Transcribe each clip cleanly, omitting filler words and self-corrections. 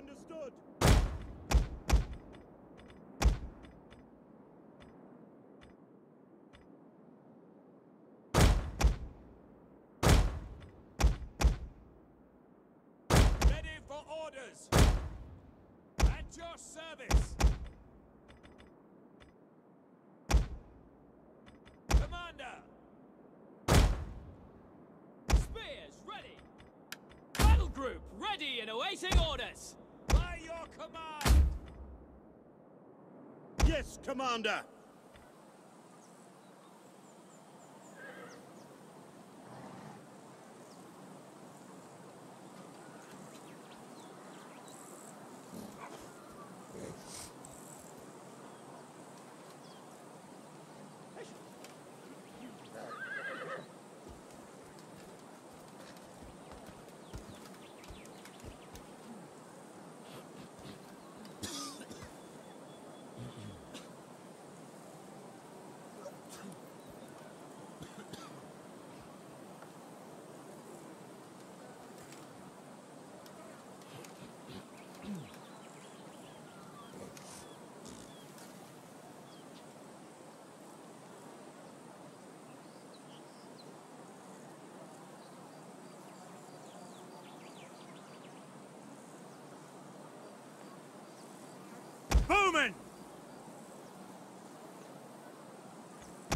Understood. Ready for orders. At your service. Commander. Spears ready. Battle group ready and awaiting orders. By your command. Yes, Commander.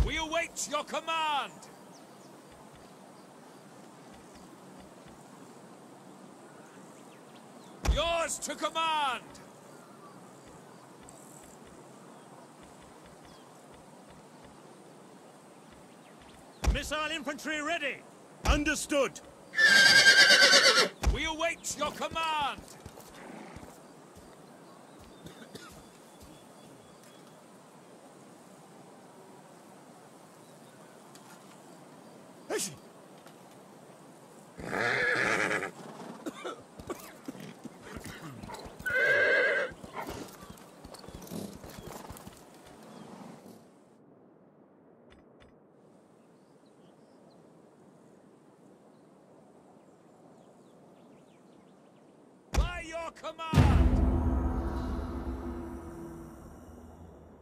We await your command! Yours to command! Missile infantry ready! Understood! We await your command!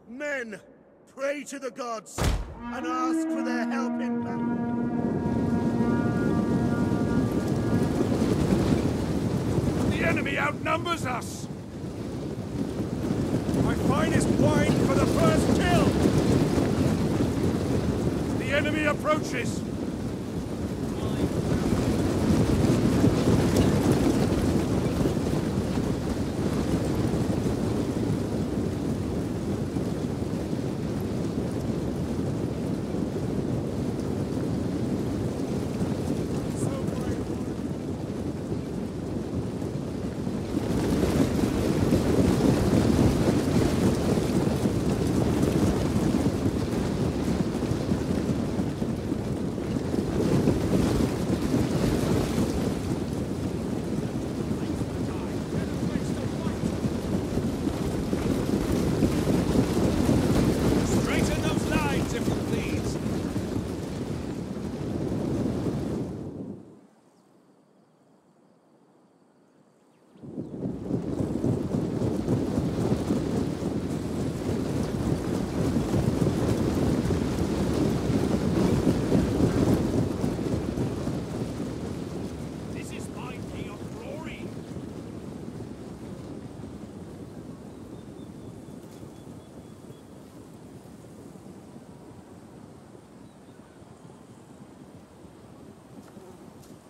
Men, pray to the gods and ask for their help in battle. The enemy outnumbers us. My finest wine for the first kill. The enemy approaches.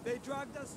They dragged us.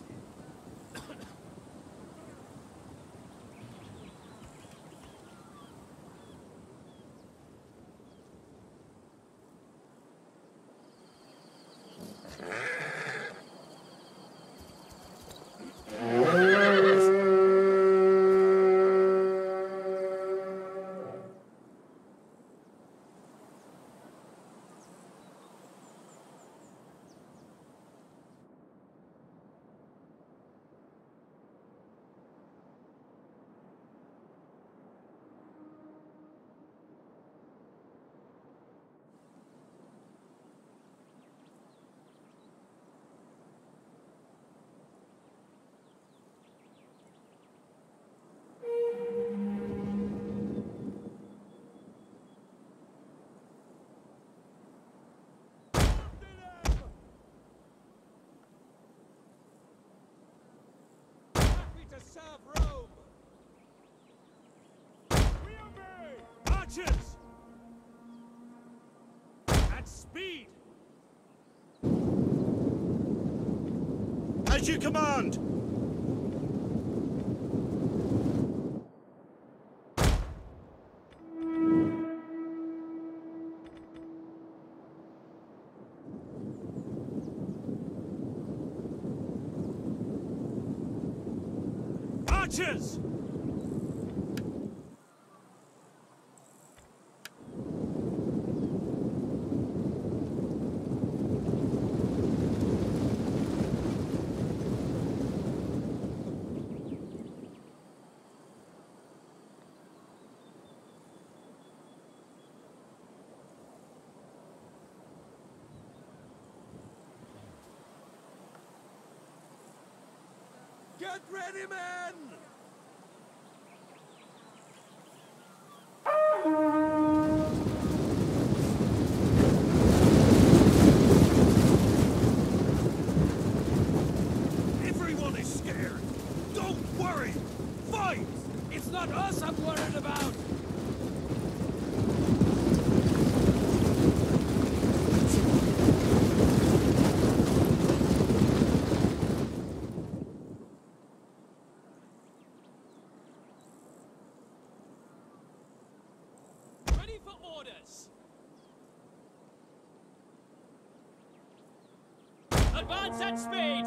inches! At speed! As you command! Archers! Get ready, man! Everyone is scared. Don't worry. Fight! It's not us I'm worried about. Advance at speed!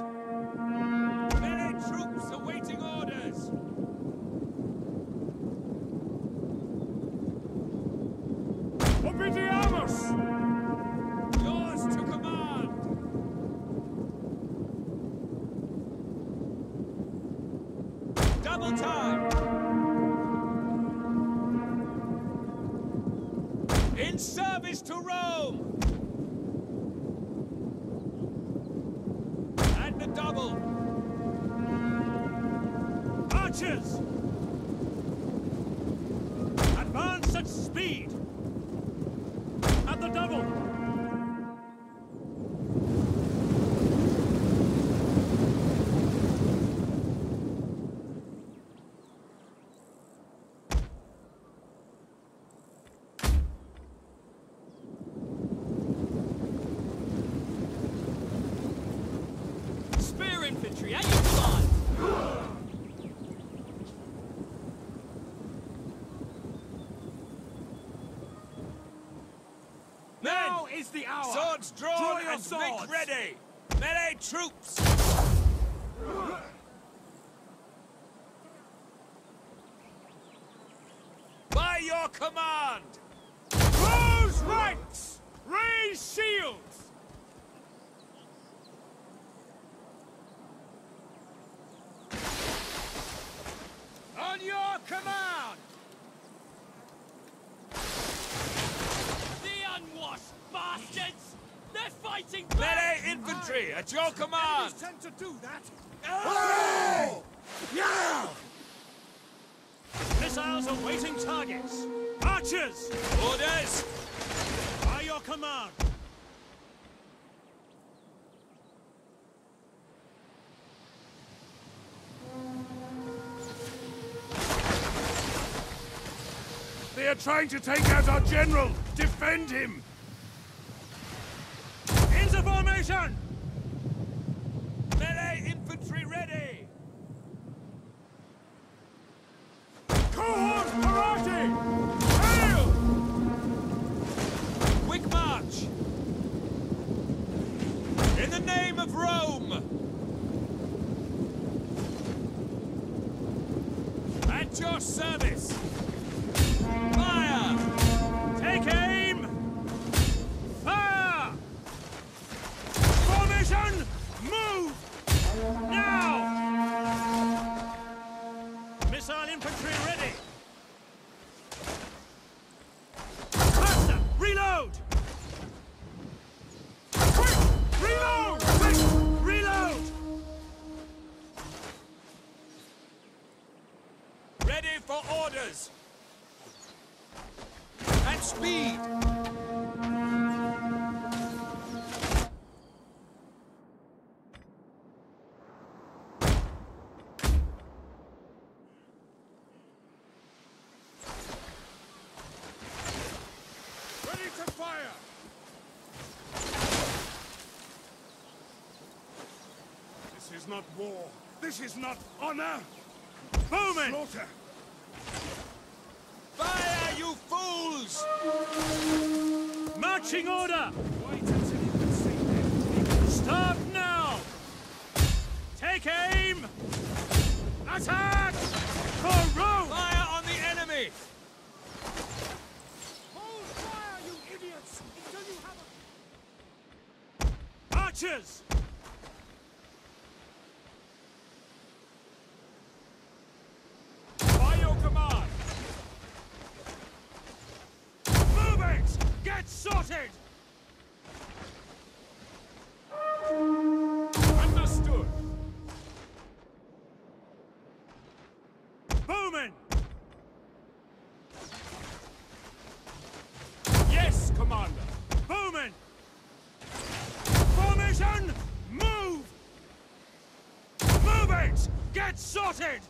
Many troops awaiting orders! Obediamos! Yours to command! Double time! In service to Rome! Double! Archers! Advance at speed! At the double! Infantry at your command! Now is the hour! Swords drawn and swords ready! Melee troops! By your command! Close ranks! Raise shields! Command! The unwashed bastards! They're fighting back! Melee infantry at your command! Enemies tend to do that! Oh! Yeah! Missiles awaiting targets! Archers! Orders! By your command! They are trying to take out our general! Defend him! Into formation! Melee infantry ready! Cohort party! Hail! Quick march! In the name of Rome! At your service! Fire! Take aim! Fire! Formation! Move! Now! Missile infantry ready! Faster! Reload! Quick! Reload! Quick! Reload! Ready for orders! Speed! not war. This is not honor. Bowmen! Slaughter! Fire, you fools! Marching order! Wait until you can see them. Start now! Take aim! Attack! For Rome! Fire on the enemy! Hold fire, you idiots! Until you have a... Archers! Sorted! Understood! Bowman! Yes, Commander! Bowman! Formation! Move! Move it! Get sorted!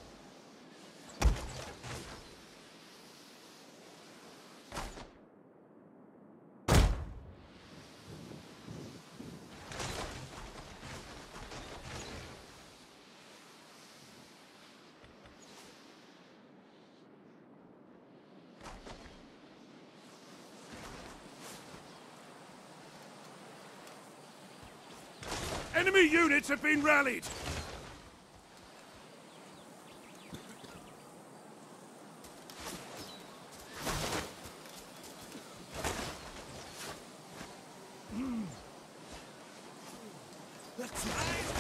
Enemy units have been rallied! That's nice.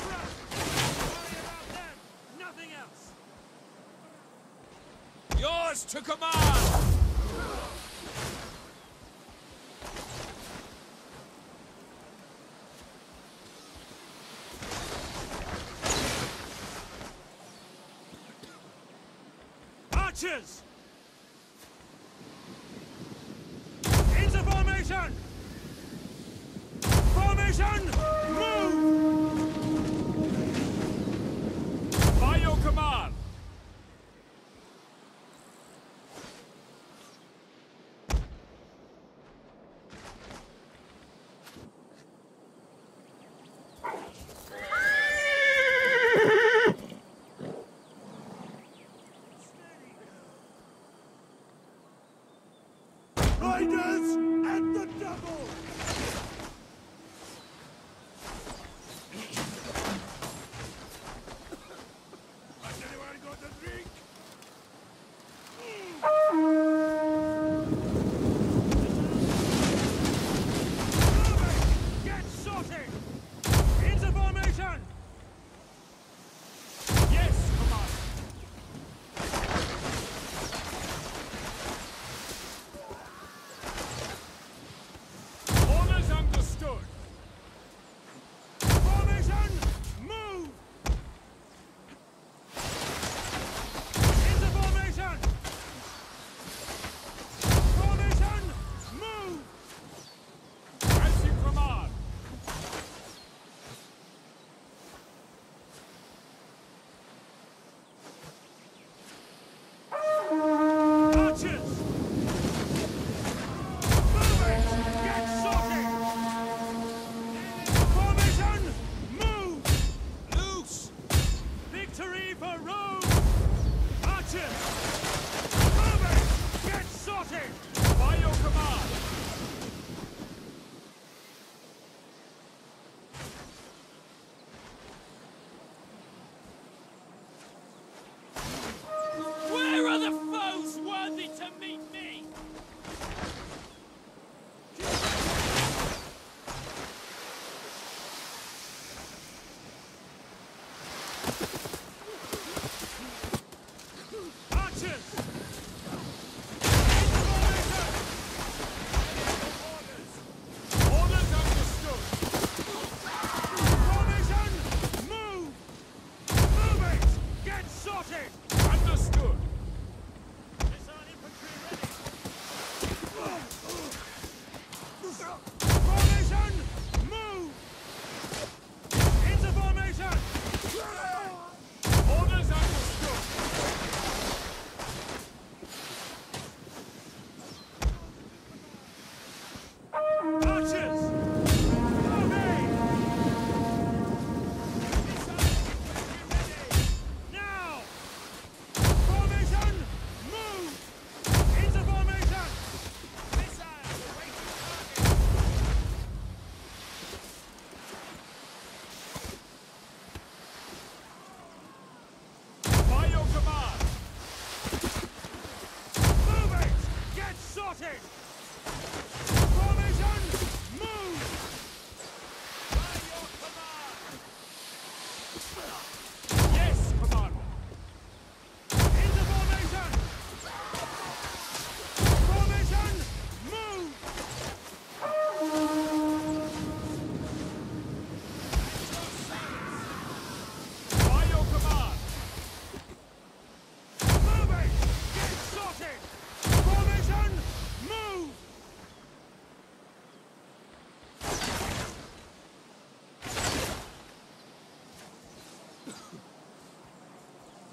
Worry about them! Nothing else! Yours to command! Into formation! Formation! Move! By your command! Riders at the double! Has anyone got a drink? Get sorted! Into formation! Yes, Commander! Archers! Into formation!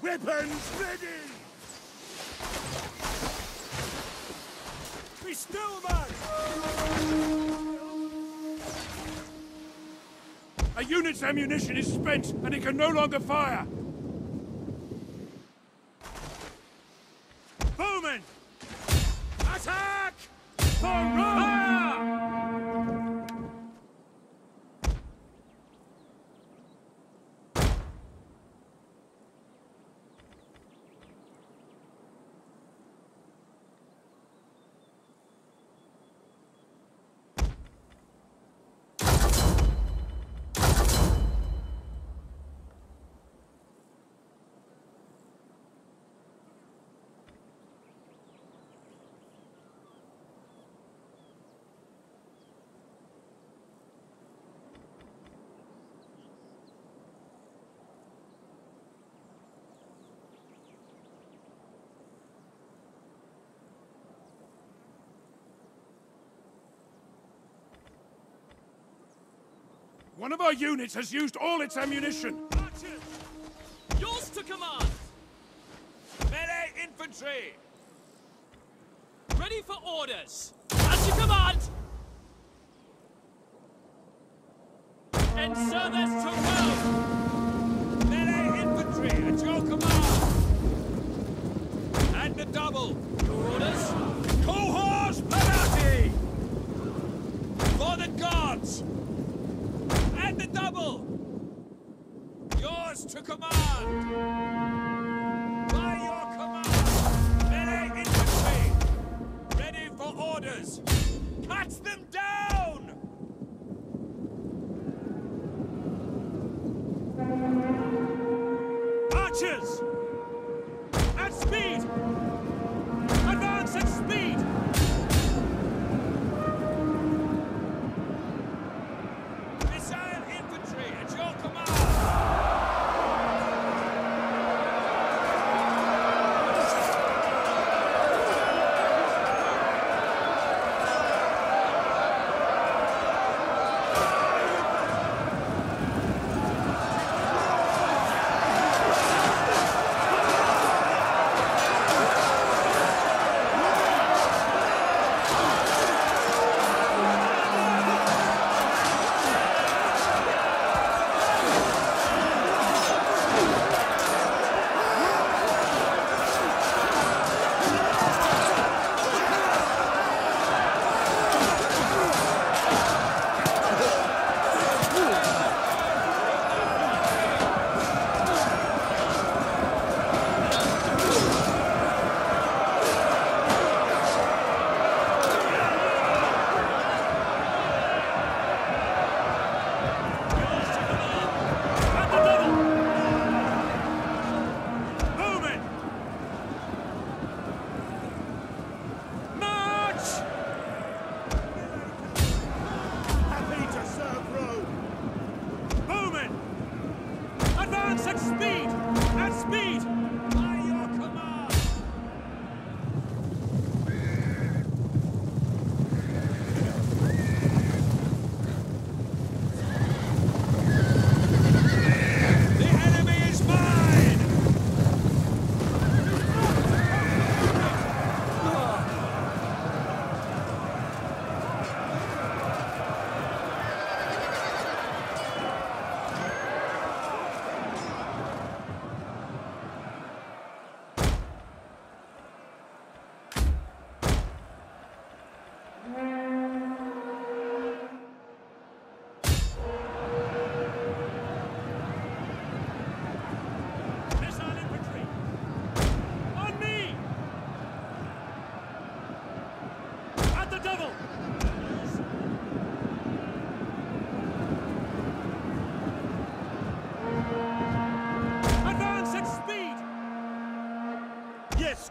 Weapons ready! Be still, man! A unit's ammunition is spent and it can no longer fire! Bowmen! Attack! For Rhun! One of our units has used all its ammunition! Archers! Yours to command! Melee infantry! Ready for orders! As you command! In service to Rome! Melee infantry at your command! And the double! Your orders! Cohors penalty! For the guards! And the double! Yours to command! By your command! Melee infantry! Ready for orders! Cut them down! Archers! At speed! Advance at speed!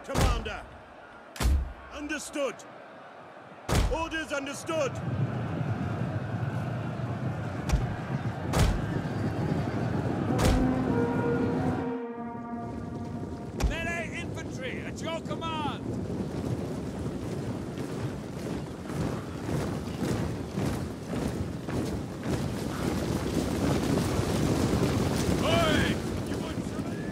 Commander. Understood. Orders understood. Melee infantry at your command. Oi! You want somebody?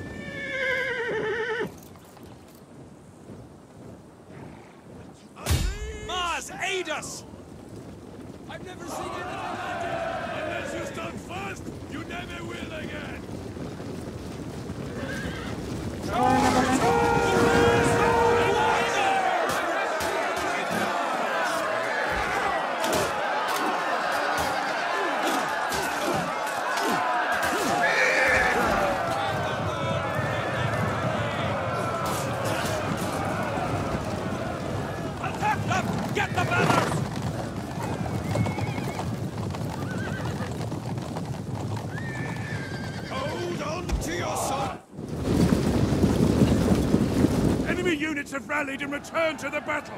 units have rallied and returned to the battle.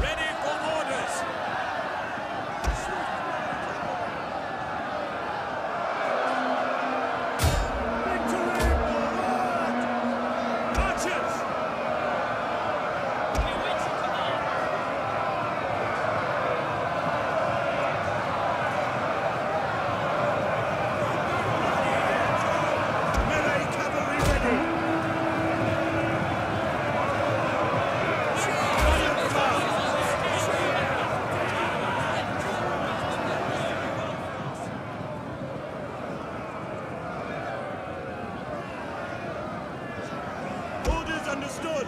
Ready for orders. Victory for Rhun! Marches! He waits for command. Melee cavalry ready. Understood.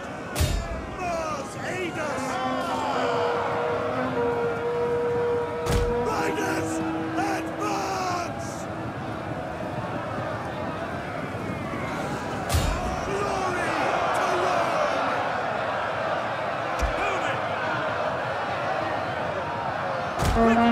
Mars, aid us! Riders, advance! Glory to Rome! Move it! Quick march!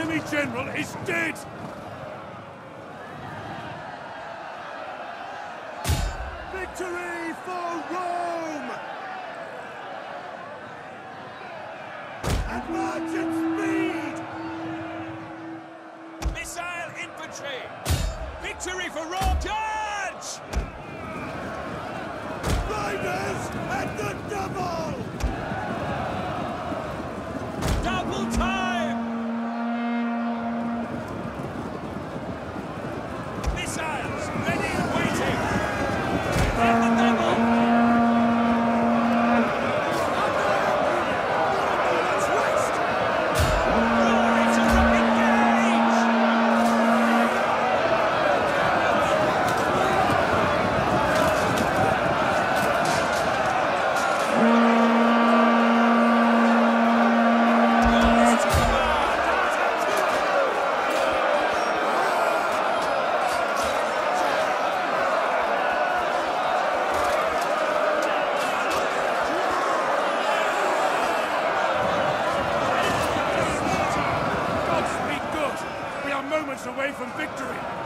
The general is dead! Victory for Rome! And march at speed! Missile infantry! Victory for Rome! Charge! Riders at the double! Double time! Away from victory.